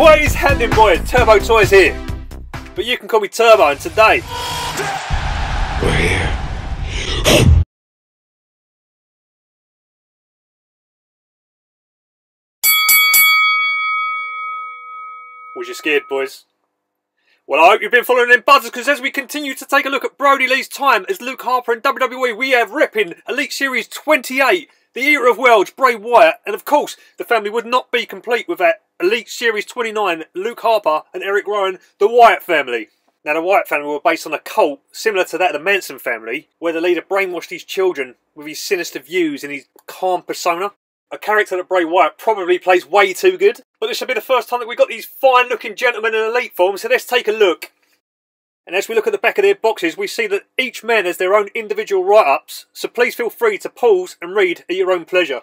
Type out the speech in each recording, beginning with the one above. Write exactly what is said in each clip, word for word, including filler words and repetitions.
What is happening, boys? Turbo Toys here. But you can call me Turbo, and today we're here. Was you scared, boys? Well, I hope you've been following them buzzers, because as we continue to take a look at Brody Lee's time as Luke Harper in W W E, we have repping Elite Series twenty-eight, the Eater of Worlds, Bray Wyatt, and of course, the family would not be complete without Elite Series twenty-nine, Luke Harper and Erick Rowan, the Wyatt family. Now, the Wyatt family were based on a cult similar to that of the Manson family, where the leader brainwashed his children with his sinister views and his calm persona. A character that Bray Wyatt probably plays way too good. But this should be the first time that we got these fine-looking gentlemen in elite form, so let's take a look. And as we look at the back of their boxes, we see that each man has their own individual write-ups, so please feel free to pause and read at your own pleasure.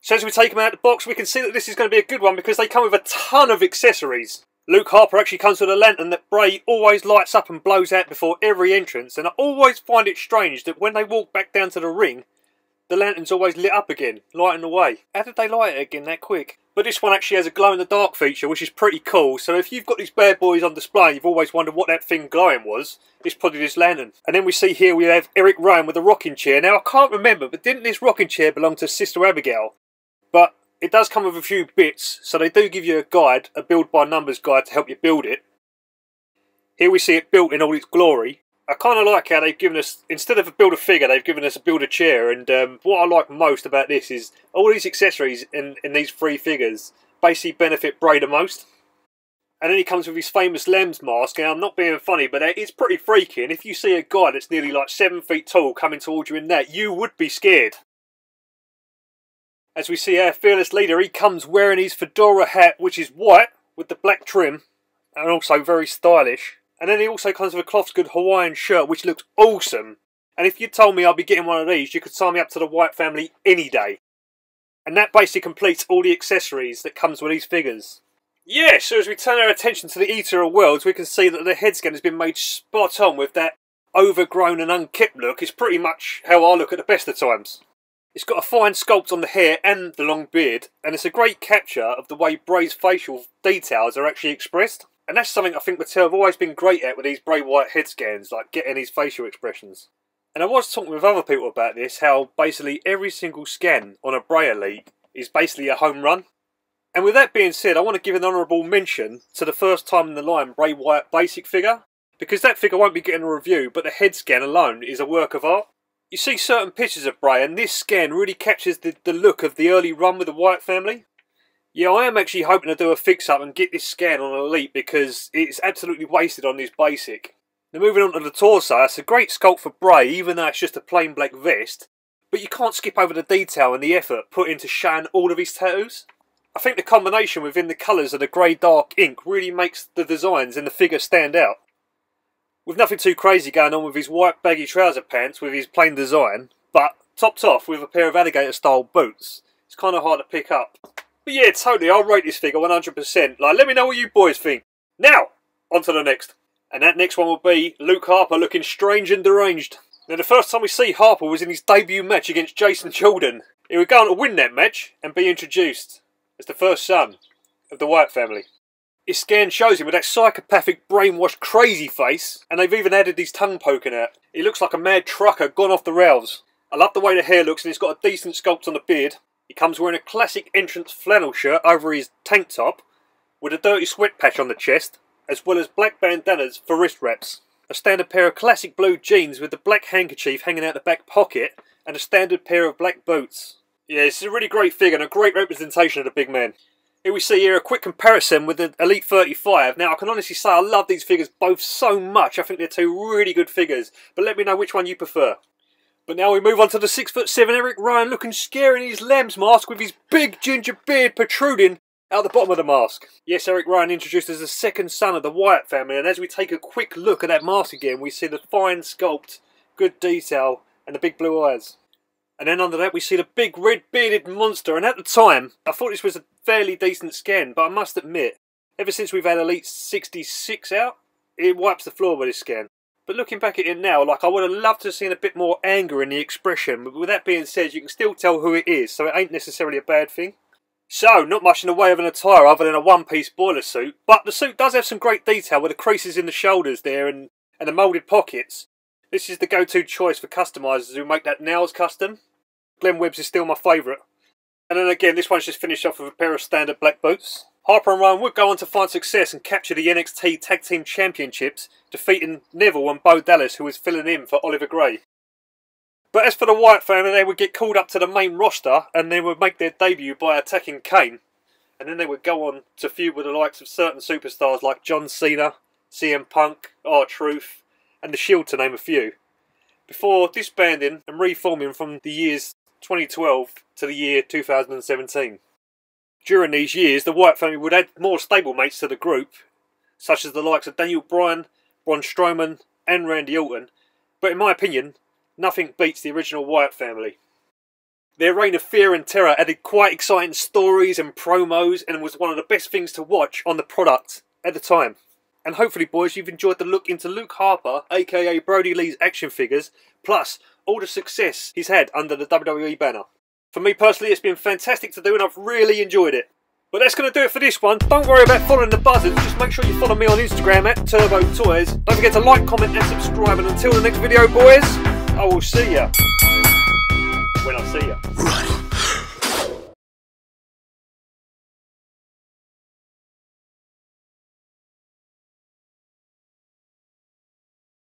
So as we take them out of the box, we can see that this is going to be a good one because they come with a ton of accessories. Luke Harper actually comes with a lantern that Bray always lights up and blows out before every entrance, and I always find it strange that when they walk back down to the ring, the lantern's always lit up again, lighting the way. How did they light it again that quick? But this one actually has a glow-in-the-dark feature, which is pretty cool. So if you've got these bad boys on display and you've always wondered what that thing glowing was, it's probably this lantern. And then we see here we have Erick Rowan with a rocking chair. Now, I can't remember, but didn't this rocking chair belong to Sister Abigail? But it does come with a few bits, so they do give you a guide, a build-by-numbers guide to help you build it. Here we see it built in all its glory. I kind of like how they've given us, instead of a build a figure, they've given us a build a chair. And um, what I like most about this is all these accessories in, in these three figures basically benefit Bray the most. And then he comes with his famous Lem's mask. And I'm not being funny, but it's pretty freaky. And if you see a guy that's nearly like seven feet tall coming towards you in that, you would be scared. As we see our fearless leader, he comes wearing his fedora hat, which is white with the black trim and also very stylish. And then he also comes with a cloth good Hawaiian shirt, which looks awesome. And if you told me I'd be getting one of these, you could sign me up to the White family any day. And that basically completes all the accessories that comes with these figures. Yeah, so as we turn our attention to the Eater of Worlds, we can see that the head scan has been made spot on with that overgrown and unkempt look. It's pretty much how I look at the best of times. It's got a fine sculpt on the hair and the long beard, and it's a great capture of the way Bray's facial details are actually expressed. And that's something I think Mattel have always been great at with these Bray Wyatt head scans, like getting his facial expressions. And I was talking with other people about this, how basically every single scan on a Bray Elite is basically a home run. And with that being said, I want to give an honourable mention to the first time in the line Bray Wyatt basic figure, because that figure won't be getting a review, but the head scan alone is a work of art. You see certain pictures of Bray, and this scan really captures the, the look of the early run with the Wyatt family. Yeah, I am actually hoping to do a fix-up and get this scan on Elite because it's absolutely wasted on this basic. Now moving on to the torso, it's a great sculpt for Bray even though it's just a plain black vest. But you can't skip over the detail and the effort put into showing all of his tattoos. I think the combination within the colours and the grey dark ink really makes the designs and the figure stand out. With nothing too crazy going on with his white baggy trouser pants with his plain design, but topped off with a pair of alligator style boots. It's kind of hard to pick up. But yeah, totally, I'll rate this figure one hundred percent. Like, let me know what you boys think. Now, on to the next. And that next one will be Luke Harper looking strange and deranged. Now, the first time we see Harper was in his debut match against Jason Jordan. He would go on to win that match and be introduced as the first son of the Wyatt family. His scan shows him with that psychopathic, brainwashed, crazy face, and they've even added his tongue poking out. He looks like a mad trucker gone off the rails. I love the way the hair looks, and he's got a decent sculpt on the beard. He comes wearing a classic entrance flannel shirt over his tank top with a dirty sweat patch on the chest, as well as black bandanas for wrist wraps. A standard pair of classic blue jeans with the black handkerchief hanging out the back pocket, and a standard pair of black boots. Yeah, it's a really great figure and a great representation of the big man. Here we see here a quick comparison with the Elite thirty-five. Now, I can honestly say I love these figures both so much. I think they're two really good figures, but let me know which one you prefer. But now we move on to the six foot seven Erick Rowan looking scary in his Lem's mask with his big ginger beard protruding out the bottom of the mask. Yes, Erick Rowan introduced as the second son of the Wyatt family, and as we take a quick look at that mask again, we see the fine sculpt, good detail, and the big blue eyes. And then under that we see the big red bearded monster, and at the time, I thought this was a fairly decent scan, but I must admit, ever since we've had Elite sixty-six out, it wipes the floor with this scan. But looking back at it now, like, I would have loved to have seen a bit more anger in the expression. But with that being said, you can still tell who it is, so it ain't necessarily a bad thing. So, not much in the way of an attire other than a one-piece boiler suit, but the suit does have some great detail with the creases in the shoulders there and, and the moulded pockets. This is the go-to choice for customisers who make that now's custom. Glen Webb's is still my favourite. And then again, this one's just finished off with a pair of standard black boots. Harper and Rowan would go on to find success and capture the N X T Tag Team Championships, defeating Neville and Bo Dallas, who was filling in for Oliver Gray. But as for the Wyatt family, they would get called up to the main roster and they would make their debut by attacking Kane. And then they would go on to feud with the likes of certain superstars like John Cena, C M Punk, R-Truth and The Shield, to name a few. Before disbanding and reforming from the years twenty twelve to the year two thousand seventeen. During these years, the Wyatt family would add more stablemates to the group, such as the likes of Daniel Bryan, Braun Strowman and Randy Orton. But in my opinion, nothing beats the original Wyatt family. Their reign of fear and terror added quite exciting stories and promos and was one of the best things to watch on the product at the time. And hopefully boys, you've enjoyed the look into Luke Harper aka Brody Lee's action figures, plus all the success he's had under the W W E banner. For me personally, it's been fantastic to do and I've really enjoyed it. But that's going to do it for this one. Don't worry about following the buzzers, just make sure you follow me on Instagram at Turbo Toys. Don't forget to like, comment and subscribe, and until the next video boys, I will see ya.